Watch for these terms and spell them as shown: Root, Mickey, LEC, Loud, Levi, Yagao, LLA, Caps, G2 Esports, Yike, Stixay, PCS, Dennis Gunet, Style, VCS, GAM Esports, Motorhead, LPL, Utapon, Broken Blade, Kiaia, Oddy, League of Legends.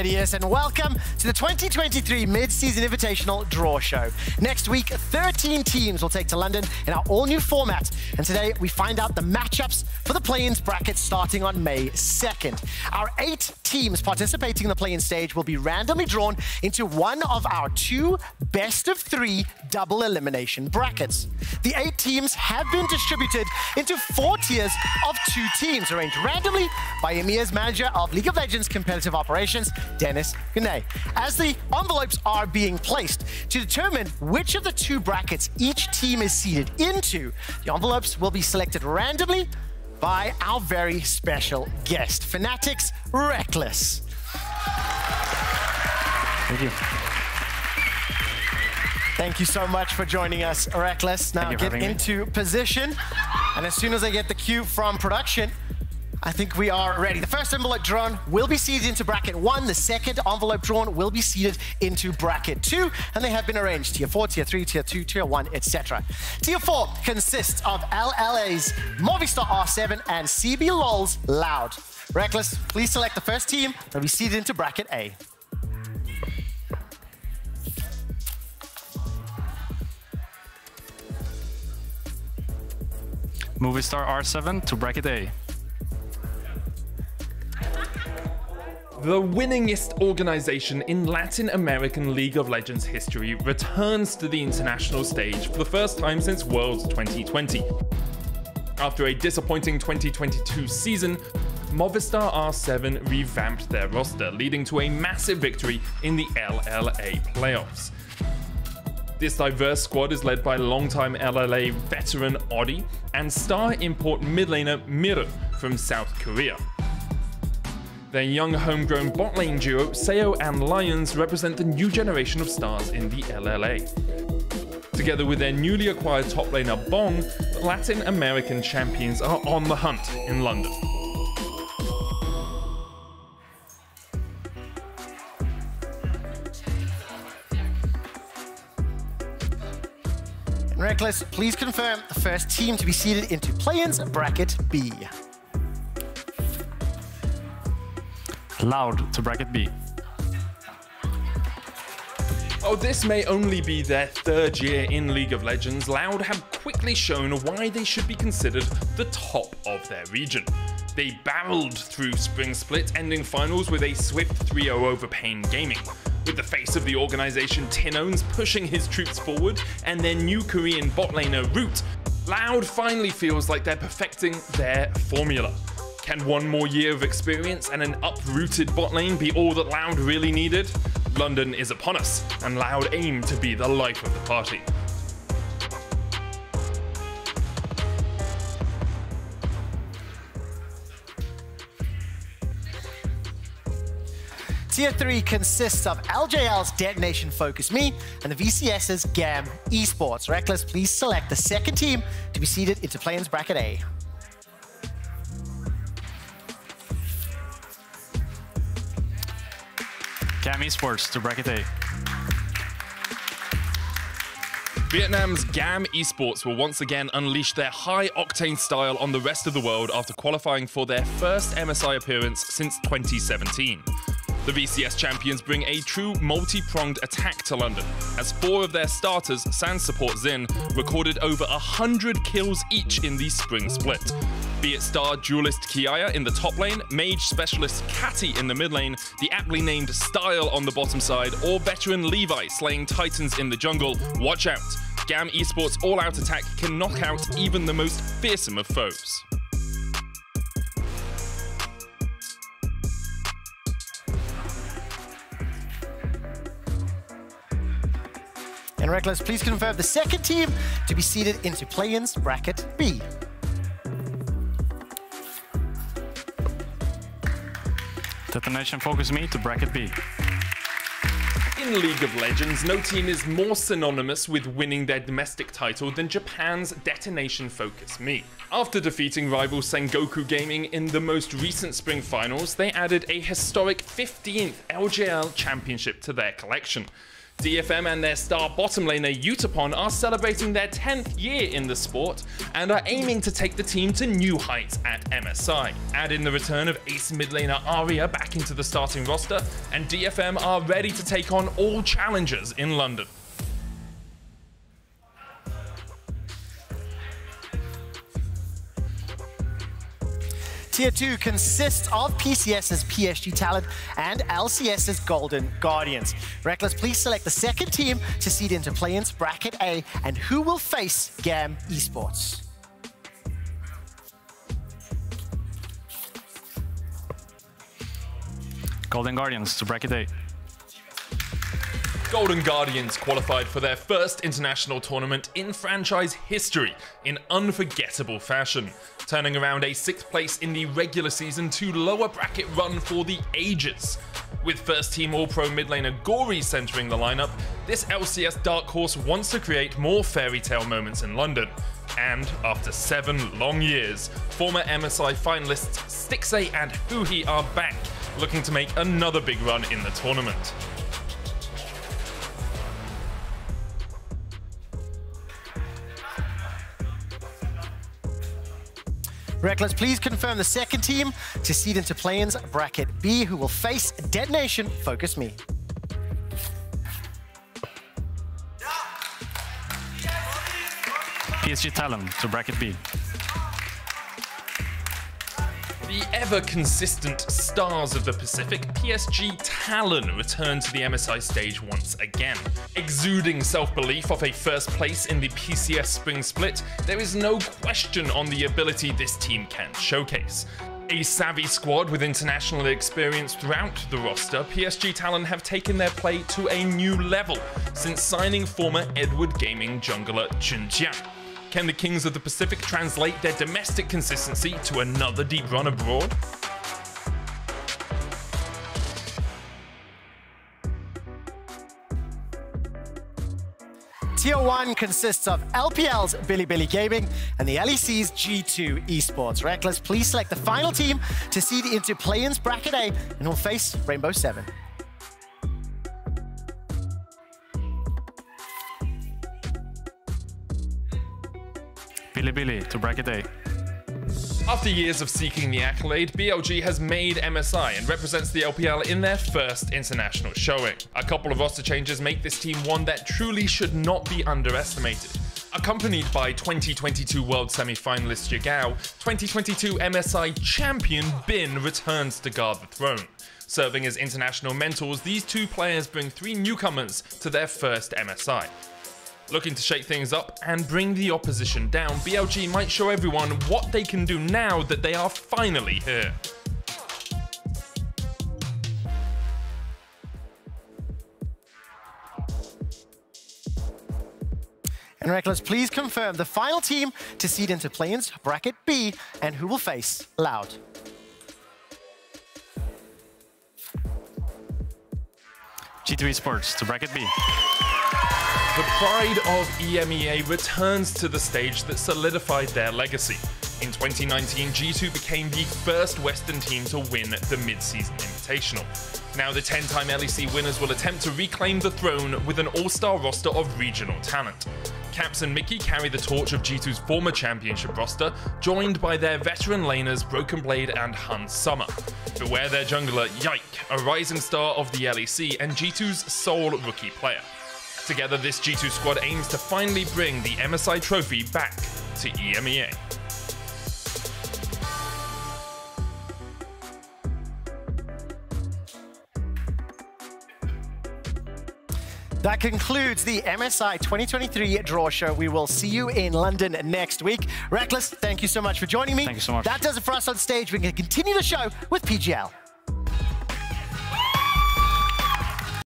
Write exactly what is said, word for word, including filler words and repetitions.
Radius, and welcome to the twenty twenty-three Mid-Season Invitational Draw Show. Next week, thirteen teams will take to London in our all-new format, and today we find out the matchups for the play-ins brackets starting on May second. Our eight teams participating in the play-in stage will be randomly drawn into one of our two best-of-three double elimination brackets. The eight teams have been distributed into four tiers of two teams, arranged randomly by EMEA's manager of League of Legends Competitive Operations, Dennis Gunet. As the envelopes are being placed to determine which of the two brackets each team is seeded into, the envelopes will be selected randomly by our very special guest, Fnatic's Rekkles. Thank you. Thank you so much for joining us, Rekkles. Now get into me. position, and as soon as I get the cue from production, I think we are ready. The first envelope drawn will be seeded into bracket one. The second envelope drawn will be seeded into bracket two, and they have been arranged: tier four, tier three, tier two, tier one, et cetera. Tier four consists of L L A's Movistar R seven and C B L O L's Loud. Rekkles, please select the first team that will be seeded into bracket A. Movistar R seven to bracket A. The winningest organization in Latin American League of Legends history returns to the international stage for the first time since Worlds twenty twenty. After a disappointing twenty twenty-two season, Movistar R seven revamped their roster, leading to a massive victory in the L L A playoffs. This diverse squad is led by longtime L L A veteran Oddy and star import mid laner Miru from South Korea. Their young homegrown bot lane duo, Seo and Lions, represent the new generation of stars in the L L A. Together with their newly acquired top laner Bong, the Latin American champions are on the hunt in London. Rekkles, please confirm the first team to be seeded into play-ins bracket B. Loud to bracket B. While this may only be their third year in League of Legends, Loud have quickly shown why they should be considered the top of their region. They barreled through Spring Split, ending finals with a swift three oh over Pain Gaming, with the face of the organization Tin-Owns pushing his troops forward and their new Korean bot laner Root. Loud finally feels like they're perfecting their formula. Can one more year of experience and an uprooted bot lane be all that Loud really needed? London is upon us, and Loud aim to be the life of the party. Tier three consists of L J L's Detonation Focus Me and the V C S's GAM Esports. Rekkles, please select the second team to be seeded into play-ins bracket A. GAM Esports to bracket A. Vietnam's GAM Esports will once again unleash their high-octane style on the rest of the world after qualifying for their first M S I appearance since twenty seventeen. The V C S champions bring a true multi-pronged attack to London, as four of their starters, sans support Zin, recorded over one hundred kills each in the Spring Split. Be it star duelist Kiaia in the top lane, mage specialist Katty in the mid lane, the aptly named Style on the bottom side, or veteran Levi slaying titans in the jungle, watch out. GAM Esports' all-out attack can knock out even the most fearsome of foes. And Rekkles, please confirm the second team to be seeded into play-ins bracket B. Detonation Focus Me to bracket B. In League of Legends, no team is more synonymous with winning their domestic title than Japan's Detonation Focus Me. After defeating rival Sengoku Gaming in the most recent Spring Finals, they added a historic fifteenth L J L Championship to their collection. D F M and their star bottom laner Utapon are celebrating their tenth year in the sport and are aiming to take the team to new heights at M S I. Add in the return of ace mid laner Arya back into the starting roster, and D F M are ready to take on all challengers in London. Tier two consists of P C S's P S G Talon and L C S's Golden Guardians. Rekkles, please select the second team to seed into play-ins bracket A and who will face GAM Esports. Golden Guardians to bracket A. Golden Guardians qualified for their first international tournament in franchise history in unforgettable fashion, turning around a sixth place in the regular season to lower bracket run for the ages. With first team All-Pro mid laner Gori centering the lineup, this L C S dark horse wants to create more fairy tale moments in London. And after seven long years, former M S I finalists Stixay and Huhi are back, looking to make another big run in the tournament. Rekkles, please confirm the second team to seed into play-ins bracket B, who will face Detonation Focus Me. P S G Talon to bracket B. The ever-consistent stars of the Pacific, P S G Talon return to the M S I stage once again. Exuding self-belief off a first place in the P C S Spring Split, there is no question on the ability this team can showcase. A savvy squad with international experience throughout the roster, P S G Talon have taken their play to a new level since signing former Edward Gaming jungler Junjiang. Can the Kings of the Pacific translate their domestic consistency to another deep run abroad? Tier one consists of L P L's Billy Billy Gaming and the L E C's G two Esports. Rekkles, please select the final team to seed into play-ins bracket A and will face Rainbow Seven. Billy Billy to bracket A. After years of seeking the accolade, B L G has made M S I and represents the L P L in their first international showing. A couple of roster changes make this team one that truly should not be underestimated. Accompanied by twenty twenty-two World Semi-finalist Yagao, twenty twenty-two M S I champion Bin returns to guard the throne. Serving as international mentors, these two players bring three newcomers to their first M S I. Looking to shake things up and bring the opposition down, B L G might show everyone what they can do now that they are finally here. And Rekkles, please confirm the final team to seed into play-ins bracket B and who will face Loud. G two Esports to bracket B. The pride of E M E A returns to the stage that solidified their legacy. In twenty nineteen, G two became the first Western team to win the mid-season invitational. Now the ten-time L E C winners will attempt to reclaim the throne with an all-star roster of regional talent. Caps and Mickey carry the torch of G two's former championship roster, joined by their veteran laners Broken Blade and Hun Summer. Beware their jungler Yike, a rising star of the L E C and G two's sole rookie player. Together, this G two squad aims to finally bring the M S I trophy back to E M E A. That concludes the M S I twenty twenty-three Draw Show. We will see you in London next week. Rekkles, thank you so much for joining me. Thank you so much. That does it for us on stage. We're going to continue the show with P G L.